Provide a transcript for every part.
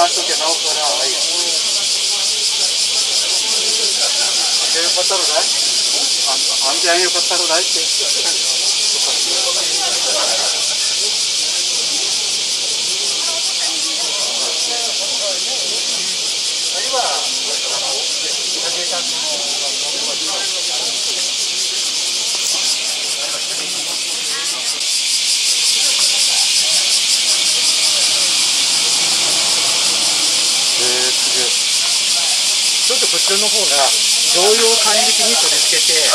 があっときゃなおさらあれや。安全よかったろだい。安全よかったろだいって。ちょっとこちらの方が常用管理機に取り付けて15m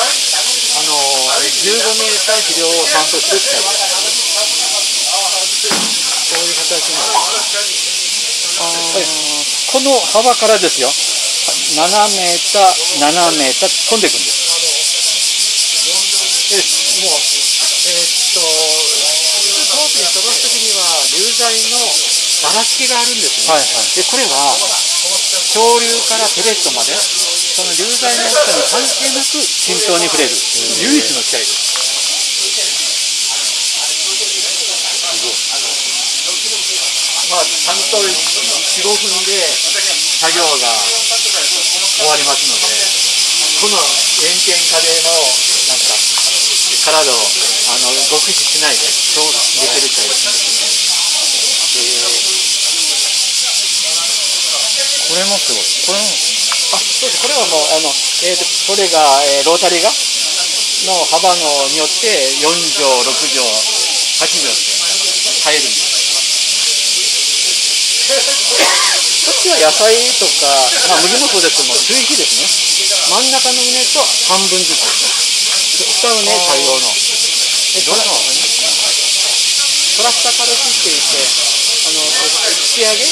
肥料を散布して使います。そういう形になります、はい、この幅からですよ、7m、7m 飛んでいくんです。もうコープに飛ばす時には流材のばらつきがあるんですね、はいはい、でこれは潮流からペレットまで、その流材の大きさに関係なく慎重に触れる唯一の機械です。まあ、ちゃんと 4,5 分で作業が終わりますので、この炎天下でのなんか体を酷使しないでそうできる機械ですね。これもすごい。これも、あ、そうです。これはもうこれが、ロータリーがの幅のによって4畳、6畳、8畳って入るんです。こっちは野菜とか、まあ麦もそうですけども、追肥ですね。真ん中の畝と半分ずつ。使うね、対応の。どれのトラクターカルシって言って引き上げ。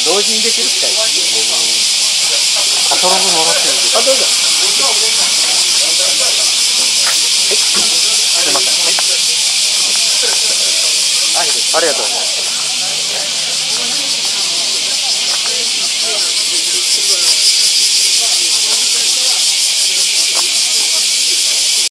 同時にできる機械です。カタログもらってるんです。あ、どうぞ。はい。すみません。はい。ありがとうございます。